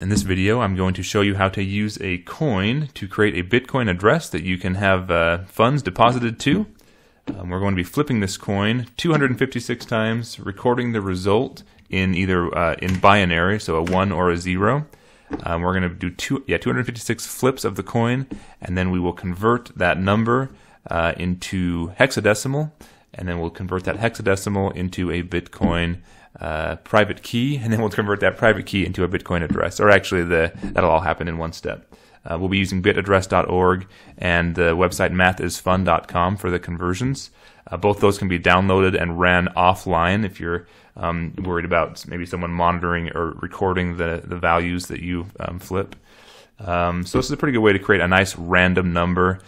In this video, I'm going to show you how to use a coin to create a Bitcoin address that you can have funds deposited to. We're going to be flipping this coin 256 times, recording the result in either in binary, so a 1 or a 0. We're going to do 256 flips of the coin, and then we will convert that number into hexadecimal, and then we'll convert that hexadecimal into a Bitcoin private key, and then we'll convert that private key into a Bitcoin address. Or actually, that'll all happen in one step. We'll be using bitaddress.org and the website mathisfun.com for the conversions. Both those can be downloaded and ran offline if you're worried about maybe someone monitoring or recording the values that you flip. So this is a pretty good way to create a nice random number.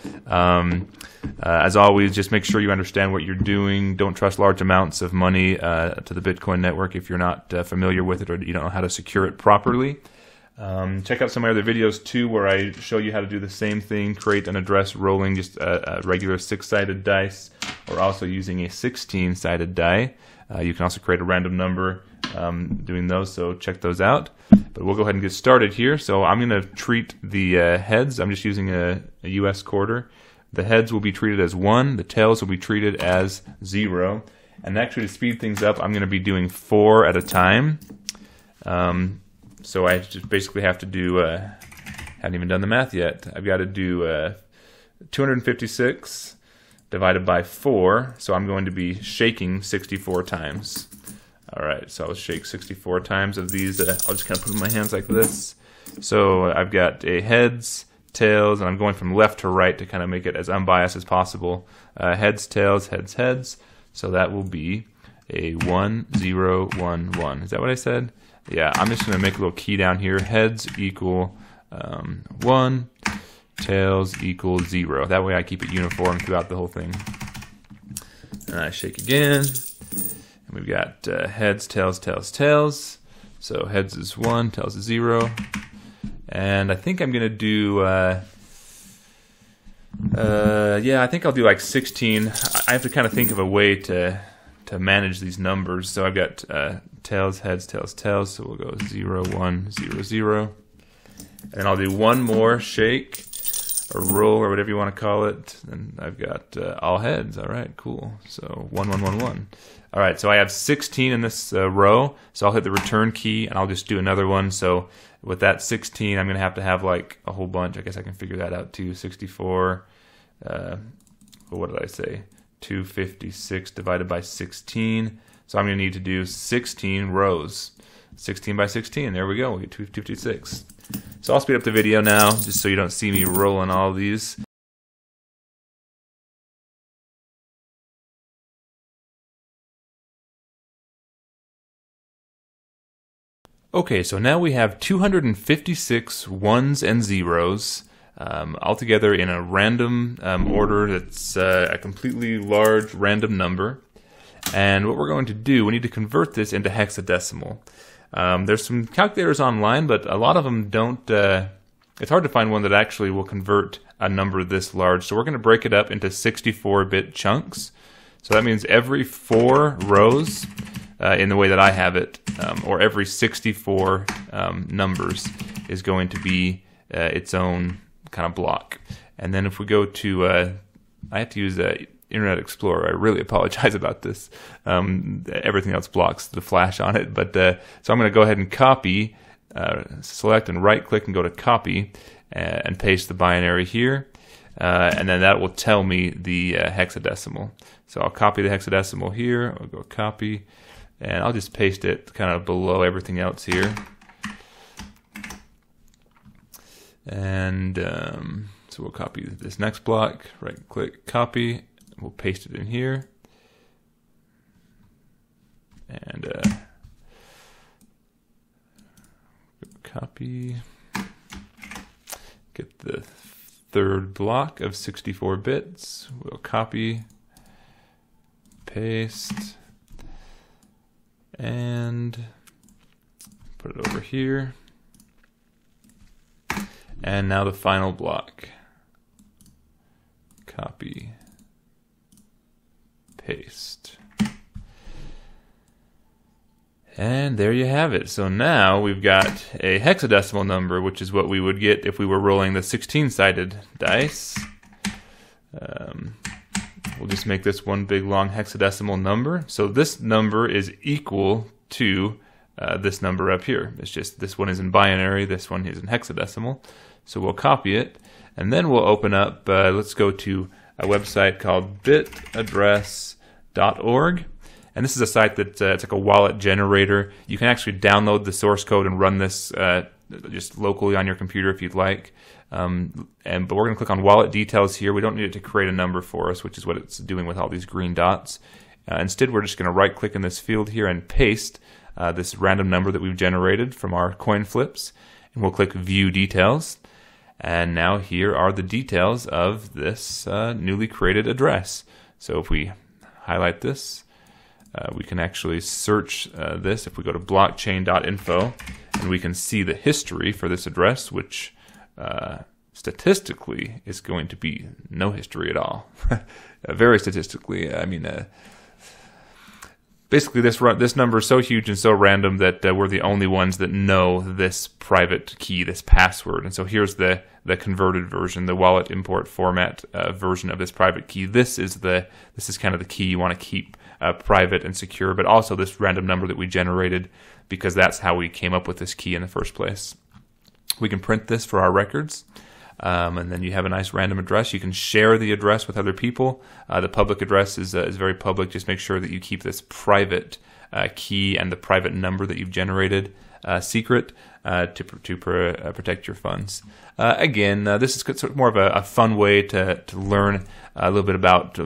As always, just make sure you understand what you're doing. Don't trust large amounts of money to the Bitcoin network if you're not familiar with it or you don't know how to secure it properly. Check out some of my other videos too, where I show you how to do the same thing, create an address rolling just a regular 6-sided dice, or also using a 16-sided die. You can also create a random number doing those, so check those out. But we'll go ahead and get started here. So I'm going to treat the heads. I'm just using a US quarter. The heads will be treated as 1, the tails will be treated as 0. And actually, to speed things up, I'm going to be doing 4 at a time. So I just basically have to do, haven't even done the math yet. I've got to do 256 divided by 4. So I'm going to be shaking 64 times. All right, so I'll shake 64 times of these. I'll just kind of put my hands like this. So I've got a heads, tails, and I'm going from left to right to kind of make it as unbiased as possible. Heads, tails, heads, heads. So that will be a 1011. Is that what I said? Yeah, I'm just going to make a little key down here. Heads equal 1, tails equal 0. That way I keep it uniform throughout the whole thing. And I shake again. We've got heads, tails, tails, tails. So heads is 1, tails is 0. And I think I'm going to do, yeah, I think I'll do like 16. I have to kind of think of a way to manage these numbers. So I've got tails, heads, tails, tails. So we'll go 0, 1, 0, 0. And I'll do one more shake or roll or whatever you want to call it. And I've got all heads. All right, cool. So 1, 1, 1, 1. All right, so I have 16 in this row, so I'll hit the return key, and I'll just do another one. So with that 16, I'm going to have like a whole bunch. I guess I can figure that out too. 64, what did I say? 256 divided by 16. So I'm going to need to do 16 rows. 16 by 16, there we go, we get 256. So I'll speed up the video now, just so you don't see me rolling all these. Okay, so now we have 256 ones and zeros, all together in a random order. That's a completely large random number. And what we're going to do, we need to convert this into hexadecimal. There's some calculators online, but a lot of them don't, it's hard to find one that actually will convert a number this large. So we're going to break it up into 64-bit chunks. So that means every 4 rows, in the way that I have it, or every 64 numbers is going to be its own kind of block. And then if we go to, I have to use Internet Explorer. I really apologize about this. Everything else blocks the flash on it. But so I'm going to go ahead and copy, select and right-click and go to copy and paste the binary here. And then that will tell me the hexadecimal. So I'll copy the hexadecimal here. I'll go copy. And I'll just paste it kind of below everything else here. And so we'll copy this next block, right-click, copy. We'll paste it in here. And copy. Get the third block of 64 bits. We'll copy, paste. And put it over here. And now the final block. Copy. Paste. And there you have it. So now we've got a hexadecimal number, which is what we would get if we were rolling the 16-sided dice. We'll just make this one big long hexadecimal number. So this number is equal to this number up here. It's just this one is in binary, this one is in hexadecimal. So we'll copy it, and then we'll open up, let's go to a website called bitaddress.org. And this is a site that it's like a wallet generator. You can actually download the source code and run this just locally on your computer if you'd like. But we're going to click on wallet details here. We don't need it to create a number for us, which is what it's doing with all these green dots. Instead, we're just going to right-click in this field here and paste this random number that we've generated from our coin flips. And we'll click View Details. And now here are the details of this newly created address. So if we highlight this, we can actually search this if we go to blockchain.info, and we can see the history for this address, which statistically is going to be no history at all. Very statistically, I mean, basically this number is so huge and so random that we're the only ones that know this private key, this password. And so here's the converted version, the wallet import format version of this private key. This is kind of the key you want to keep private and secure, but also this random number that we generated, because that's how we came up with this key in the first place. We can print this for our records, and then you have a nice random address. You can share the address with other people. The public address is very public. Just make sure that you keep this private key and the private number that you've generated secret to protect your funds. Again, this is sort of more of a fun way to learn a little bit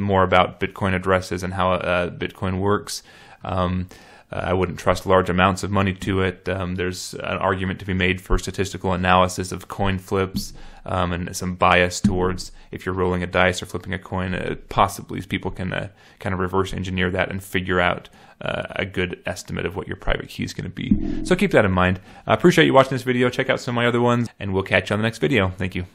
more about Bitcoin addresses and how Bitcoin works. I wouldn't trust large amounts of money to it. There's an argument to be made for statistical analysis of coin flips and some bias towards if you're rolling a dice or flipping a coin. Possibly people can kind of reverse engineer that and figure out a good estimate of what your private key is going to be. So keep that in mind. I appreciate you watching this video. Check out some of my other ones, and we'll catch you on the next video. Thank you.